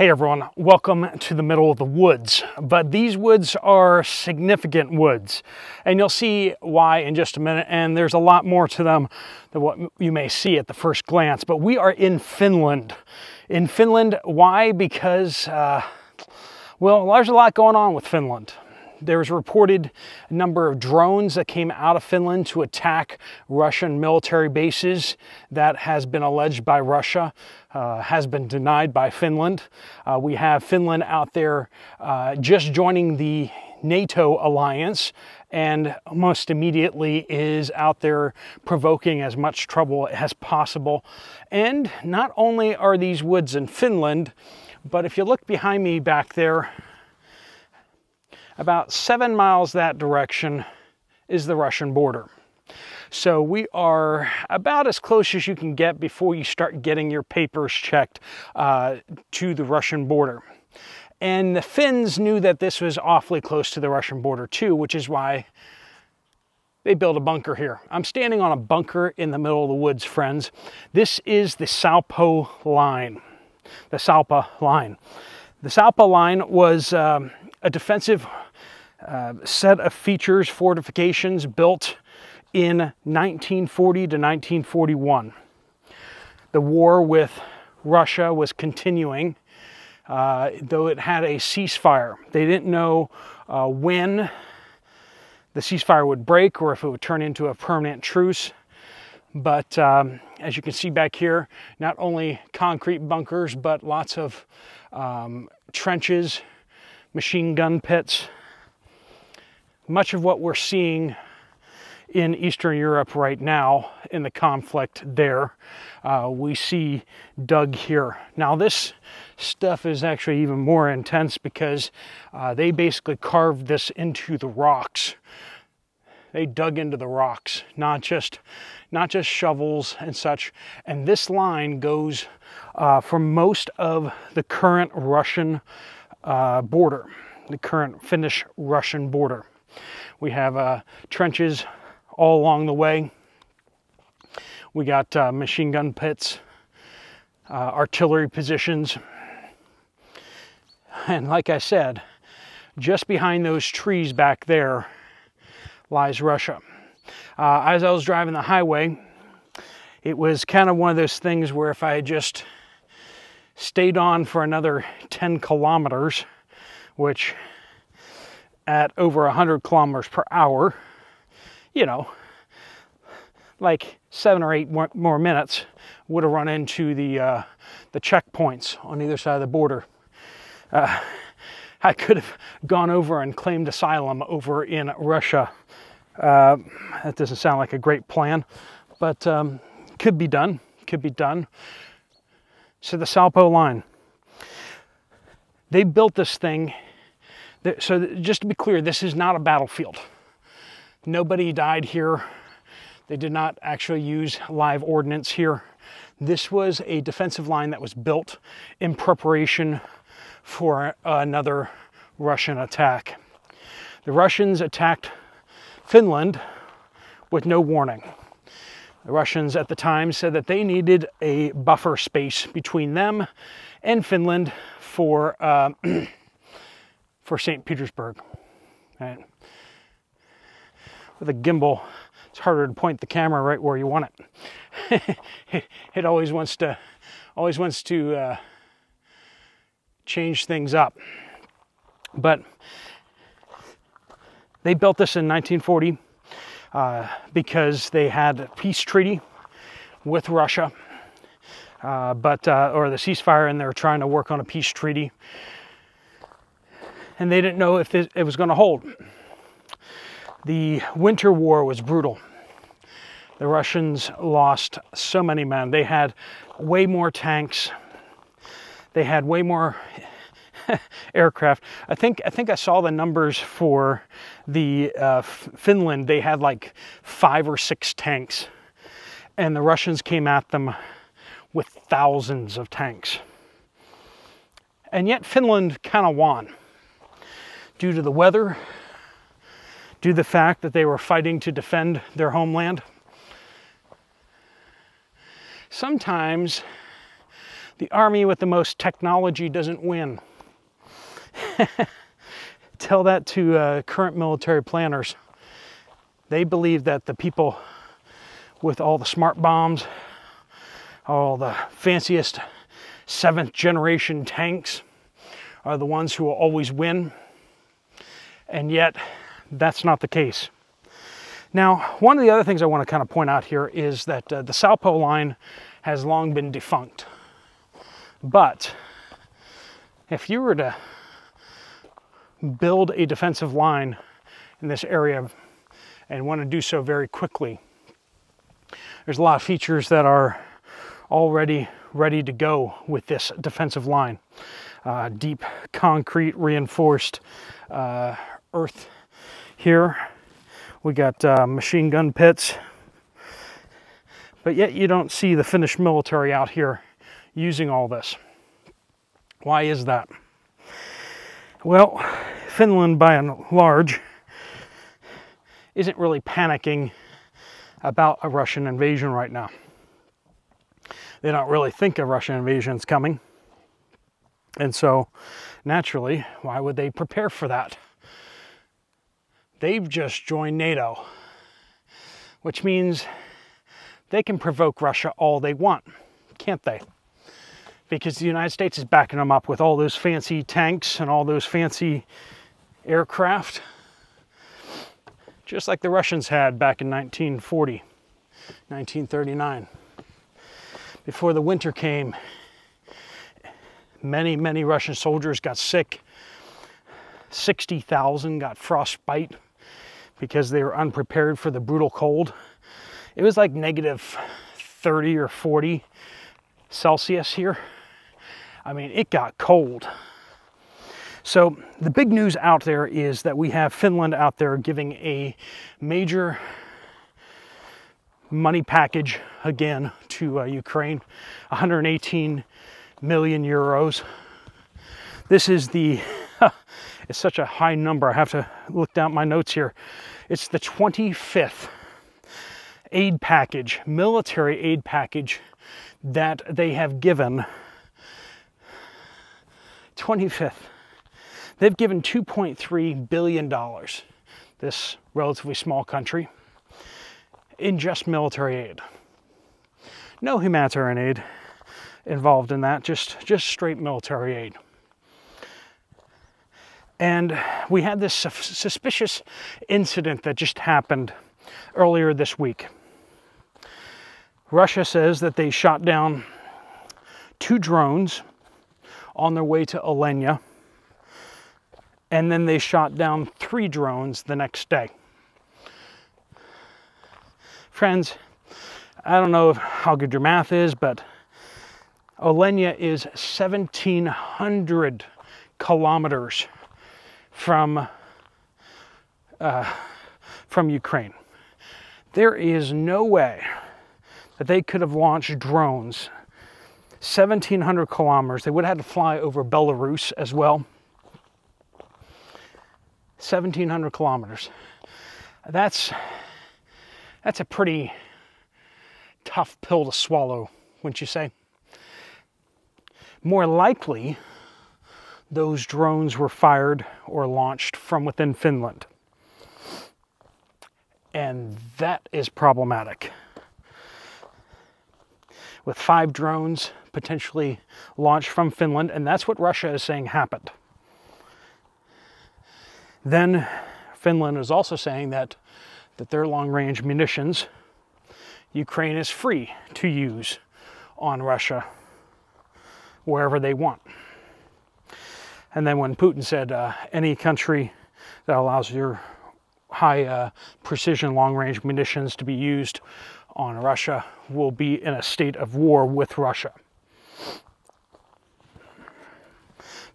Hey everyone, welcome to the middle of the woods. But these woods are significant woods, and you'll see why in just a minute, and there's a lot more to them than what you may see at the first glance. But we are in Finland. In Finland, why? Because, well, there's a lot going on with Finland. There was a reported number of drones that came out of Finland to attack Russian military bases. That has been alleged by Russia, has been denied by Finland. We have Finland out there just joining the NATO alliance, and almost immediately is out there provoking as much trouble as possible. And not only are these woods in Finland, but if you look behind me back there, about 7 miles that direction is the Russian border. So we are about as close as you can get before you start getting your papers checked to the Russian border. And the Finns knew that this was awfully close to the Russian border too, which is why they built a bunker here. I'm standing on a bunker in the middle of the woods, friends. This is the Salpa Line. The Salpa Line. The Salpa Line was a defensive set of features, fortifications built in 1940 to 1941. The war with Russia was continuing, though it had a ceasefire. They didn't know when the ceasefire would break or if it would turn into a permanent truce. But as you can see back here, not only concrete bunkers, but lots of trenches, machine gun pits, much of what we're seeing in Eastern Europe right now in the conflict there. We see dug here. Now this stuff is actually even more intense because they basically carved this into the rocks. They dug into the rocks, not just shovels and such. And this line goes for most of the current Russian border, the current Finnish-Russian border. We have trenches all along the way. We got machine gun pits, artillery positions. And like I said, just behind those trees back there lies Russia. As I was driving the highway, it was kind of one of those things where if I had just stayed on for another 10 kilometers, which at over 100 kilometers per hour, you know, like 7 or 8 more minutes, would have run into the checkpoints on either side of the border. I could have gone over and claimed asylum over in Russia. That doesn't sound like a great plan, but could be done, could be done. So the Salpa Line, they built this thing. So just to be clear, this is not a battlefield. Nobody died here. They did not actually use live ordnance here. This was a defensive line that was built in preparation for another Russian attack. The Russians attacked Finland with no warning. The Russians at the time said that they needed a buffer space between them and Finland for St. Petersburg. Right. With a gimbal, it's harder to point the camera right where you want it. It always wants to change things up. But they built this in 1940. Because they had a peace treaty with Russia, or the ceasefire, and they were trying to work on a peace treaty. And they didn't know if it was going to hold. The Winter War was brutal. The Russians lost so many men. They had way more tanks. They had way more aircraft. I think I saw the numbers for the Finland. They had like 5 or 6 tanks, and the Russians came at them with thousands of tanks. And yet Finland kind of won due to the weather, due to the fact that they were fighting to defend their homeland. Sometimes The army with the most technology doesn't win. Tell that to current military planners. They believe that the people with all the smart bombs, all the fanciest 7th-generation tanks are the ones who will always win. And yet, that's not the case. Now, one of the other things I want to kind of point out here is that the Salpa Line has long been defunct. But if you were to build a defensive line in this area and want to do so very quickly, there's a lot of features that are already ready to go with this defensive line. Deep concrete reinforced earth here. We got machine gun pits, but yet you don't see the Finnish military out here using all this. Why is that? Well, Finland by and large isn't really panicking about a Russian invasion right now. They don't really think a Russian invasion is coming. And so naturally, why would they prepare for that? They've just joined NATO, which means they can provoke Russia all they want, can't they? Because the United States is backing them up with all those fancy tanks and all those fancy aircraft, just like the Russians had back in 1940, 1939. Before the winter came, many, many Russian soldiers got sick. 60,000 got frostbite because they were unprepared for the brutal cold. It was like negative 30 or 40 Celsius here. I mean, it got cold. So the big news out there is that we have Finland out there giving a major money package again to Ukraine, 118 million euros. This is the, it's such a high number, I have to look down my notes here. It's the 25th aid package, military aid package that they have given. 25th. They've given $2.3 billion, this relatively small country, in just military aid. No humanitarian aid involved in that, just straight military aid. And we had this suspicious incident that just happened earlier this week. Russia says that they shot down 2 drones on their way to Olenya, and then they shot down 3 drones the next day. Friends, I don't know how good your math is, but Olenya is 1,700 kilometers from Ukraine. There is no way that they could have launched drones 1,700 kilometers. They would have had to fly over Belarus as well. 1,700 kilometers. That's a pretty tough pill to swallow, wouldn't you say? More likely, those drones were fired or launched from within Finland. And that is problematic. With 5 drones potentially launched from Finland, and that's what Russia is saying happened. Then Finland is also saying that their long-range munitions, Ukraine is free to use on Russia wherever they want. And then when Putin said any country that allows your high precision long-range munitions to be used on Russia will be in a state of war with Russia.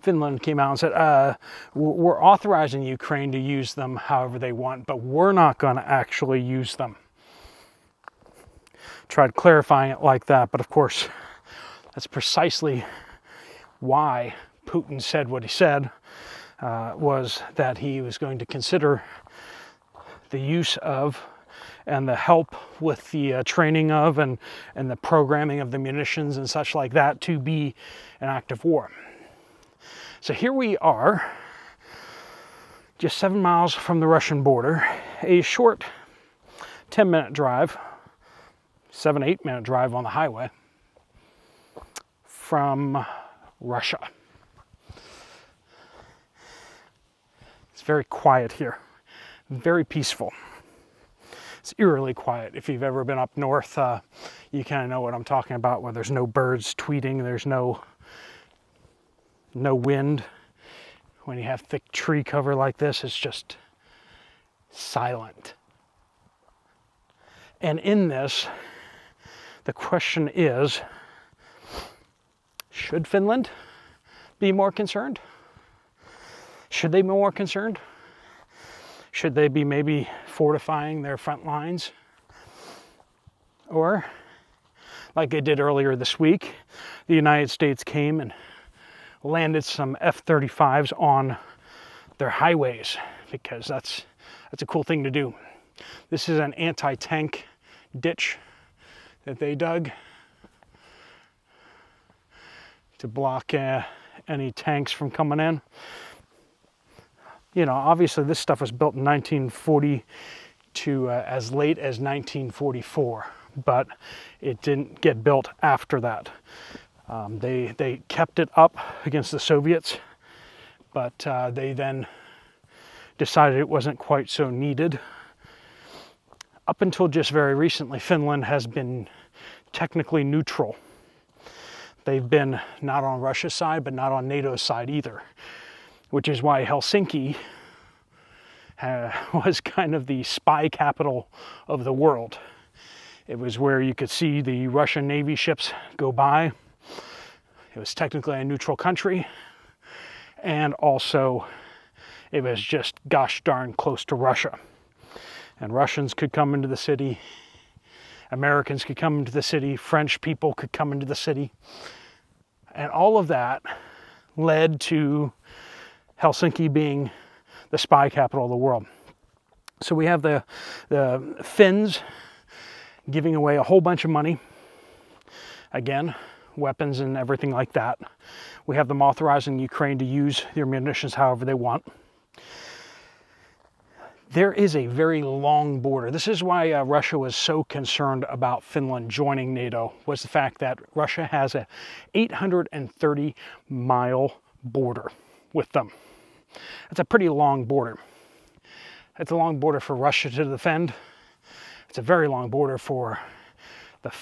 Finland came out and said, we're authorizing Ukraine to use them however they want, but we're not going to actually use them. Tried clarifying it like that, but of course, that's precisely why Putin said what he said, was that he was going to consider the use of and the help with the training of and the programming of the munitions and such like that to be an act of war. So here we are, just 7 miles from the Russian border, a short 10-minute drive, 7-8 minute drive on the highway from Russia. It's very quiet here, very peaceful. It's eerily quiet. If you've ever been up north, you kind of know what I'm talking about, where there's no birds tweeting, there's no wind. When you have thick tree cover like this, it's just silent. And in this, the question is, should Finland be more concerned? Should they be more concerned? Should they be maybe fortifying their front lines? Or, like they did earlier this week, the United States came and landed some F-35s on their highways, because that's a cool thing to do. This is an anti-tank ditch that they dug to block any tanks from coming in. You know, obviously this stuff was built in 1940 to as late as 1944, but it didn't get built after that. They kept it up against the Soviets, but they then decided it wasn't quite so needed. Up until just very recently, Finland has been technically neutral. They've been not on Russia's side, but not on NATO's side either, which is why Helsinki was kind of the spy capital of the world. It was where you could see the Russian Navy ships go by. It was technically a neutral country, and also it was just gosh darn close to Russia. And Russians could come into the city, Americans could come into the city, French people could come into the city. And all of that led to Helsinki being the spy capital of the world. So we have the Finns giving away a whole bunch of money, again, weapons and everything like that. We have them authorizing Ukraine to use their munitions however they want. There is a very long border. This is why Russia was so concerned about Finland joining NATO, was the fact that Russia has a 830-mile border with them. That's a pretty long border. That's a long border for Russia to defend. It's a very long border for the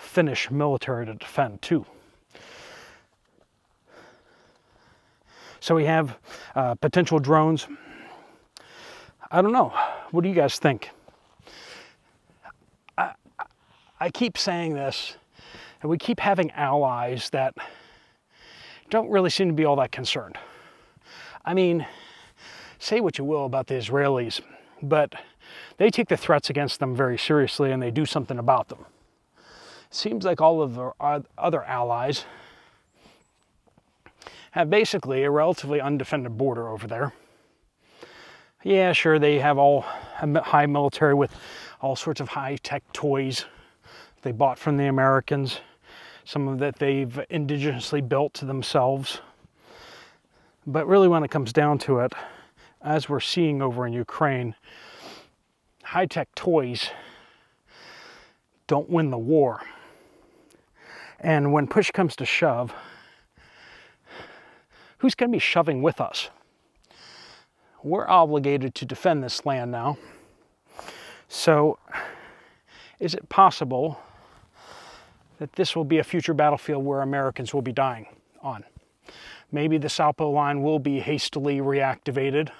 Finnish military to defend too. So we have potential drones. I don't know. What do you guys think? I keep saying this, and we keep having allies that don't really seem to be all that concerned. I mean, say what you will about the Israelis, but they take the threats against them very seriously and they do something about them. Seems like all of our other allies have basically a relatively undefended border over there. Yeah, sure, they have all high military with all sorts of high-tech toys they bought from the Americans, some of that they've indigenously built to themselves. But really when it comes down to it, as we're seeing over in Ukraine, high-tech toys don't win the war. And when push comes to shove, who's going to be shoving with us? We're obligated to defend this land now. So is it possible that this will be a future battlefield where Americans will be dying on? Maybe the Salpa Line will be hastily reactivated,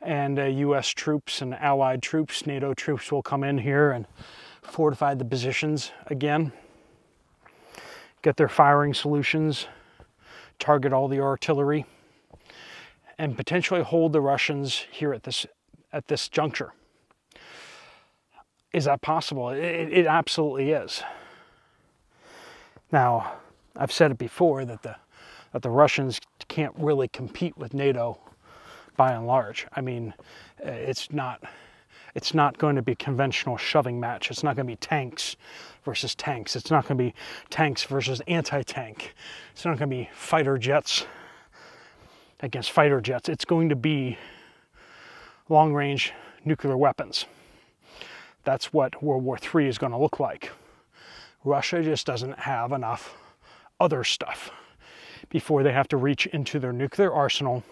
and US troops and allied troops, NATO troops, will come in here and fortify the positions again, get their firing solutions, target all the artillery, and potentially hold the Russians here at this juncture. Is that possible? It absolutely is. Now, I've said it before that the Russians can't really compete with NATO by and large. I mean, it's not It's not going to be a conventional shoving match. It's not going to be tanks versus tanks. It's not going to be tanks versus anti-tank. It's not going to be fighter jets against fighter jets. It's going to be long-range nuclear weapons. That's what World War III is going to look like. Russia just doesn't have enough other stuff before they have to reach into their nuclear arsenal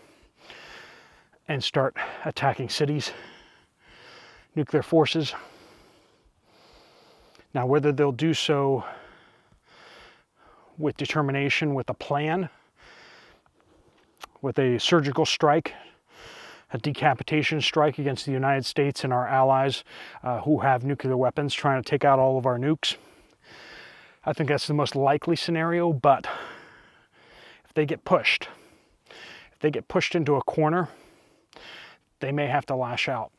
and start attacking cities, nuclear forces. Now, whether they'll do so with determination, with a plan, with a surgical strike, a decapitation strike against the United States and our allies who have nuclear weapons trying to take out all of our nukes, I think that's the most likely scenario. But if they get pushed, into a corner, they may have to lash out.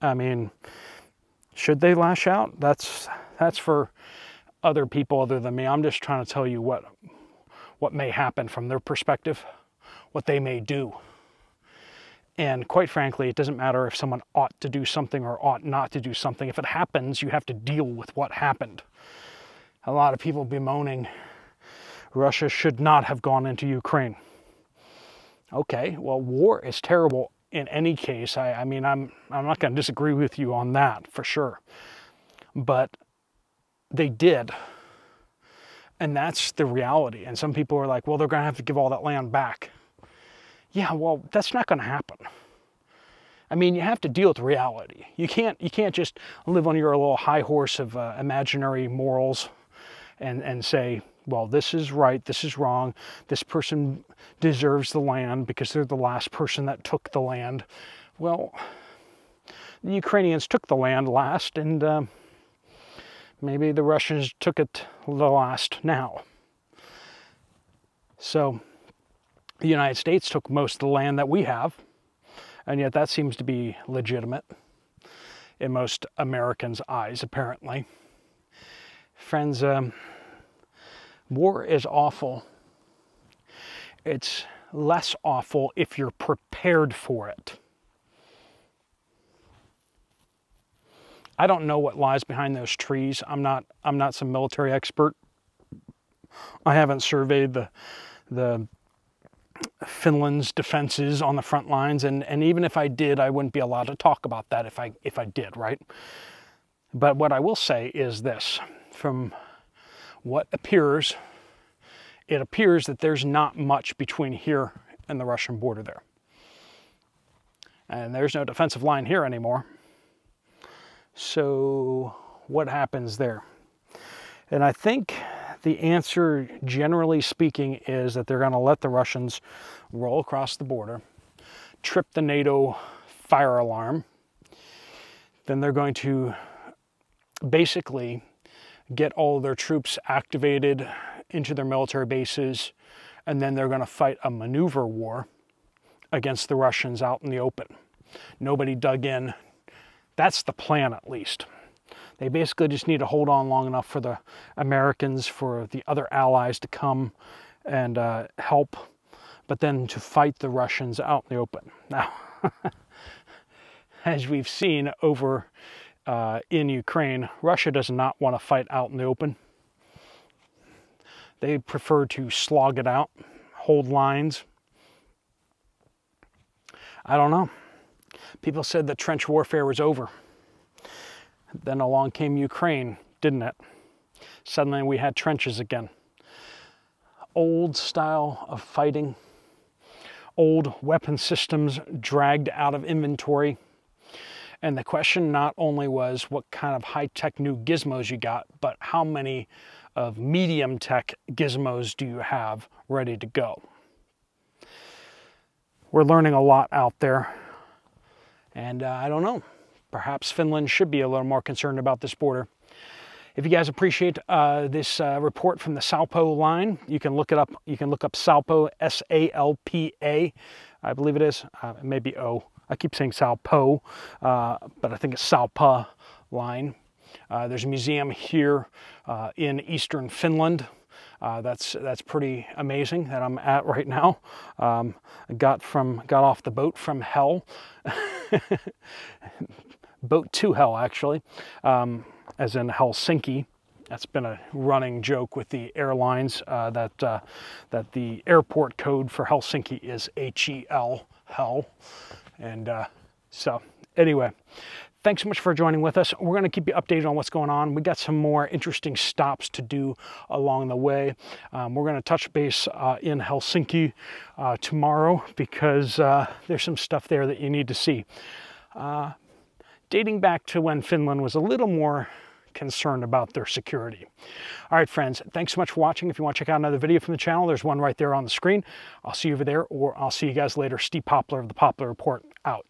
I mean, should they lash out? That's for other people other than me. I'm just trying to tell you what may happen from their perspective, what they may do. And quite frankly, it doesn't matter if someone ought to do something or ought not to do something. If it happens, you have to deal with what happened. A lot of people bemoaning Russia should not have gone into Ukraine. Okay, well, war is terrible in any case. I mean, I'm not going to disagree with you on that for sure. But they did. And that's the reality. And some people are like, well, they're going to have to give all that land back. Yeah, well, that's not going to happen. I mean, you have to deal with reality. You can't just live on your little high horse of imaginary morals and say, well, this is right, this is wrong, this person deserves the land because they're the last person that took the land. Well, the Ukrainians took the land last, and maybe the Russians took it the last now. So the United States took most of the land that we have, and yet that seems to be legitimate in most Americans' eyes, apparently. Friends, war is awful. It's less awful if you're prepared for it. I don't know what lies behind those trees. I'm not some military expert. I haven't surveyed the Finland's defenses on the front lines, and even if I did, I wouldn't be allowed to talk about that if I did, right? But what I will say is this: from what appears, it appears that there's not much between here and the Russian border there, and there's no defensive line here anymore. So what happens there? And I think the answer, generally speaking, is that they're going to let the Russians roll across the border, trip the NATO fire alarm. Then they're going to basically get all their troops activated into their military bases, and then they're going to fight a maneuver war against the Russians out in the open. Nobody dug in. That's the plan, at least. They basically just need to hold on long enough for the Americans, for the other allies to come and help, but then to fight the Russians out in the open. Now, as we've seen over in Ukraine, Russia does not want to fight out in the open. They prefer to slog it out, hold lines. I don't know. People said that trench warfare was over. Then along came Ukraine, didn't it? Suddenly we had trenches again. Old style of fighting, old weapon systems dragged out of inventory. And the question not only was what kind of high-tech new gizmos you got, but how many of medium-tech gizmos do you have ready to go? We're learning a lot out there, and I don't know. Perhaps Finland should be a little more concerned about this border. If you guys appreciate this report from the Salpa Line, you can look it up. You can look up Salpa, S-A-L-P-A, I believe it is. It may be O. I keep saying Salpo, but I think it's Salpa Line. There's a museum here in eastern Finland. That's pretty amazing that I'm at right now. I got off the boat from hell. boat to hell, actually, as in Helsinki. That's been a running joke with the airlines that the airport code for Helsinki is H-E-L, hell. And so anyway, thanks so much for joining with us. We're going to keep you updated on what's going on. We got some more interesting stops to do along the way. We're going to touch base in Helsinki tomorrow because there's some stuff there that you need to see. Dating back to when Finland was a little more concerned about their security. All right, friends, thanks so much for watching. If you want to check out another video from the channel, there's one right there on the screen. I'll see you over there, or I'll see you guys later. Steve Poplar of the Poplar Report, out.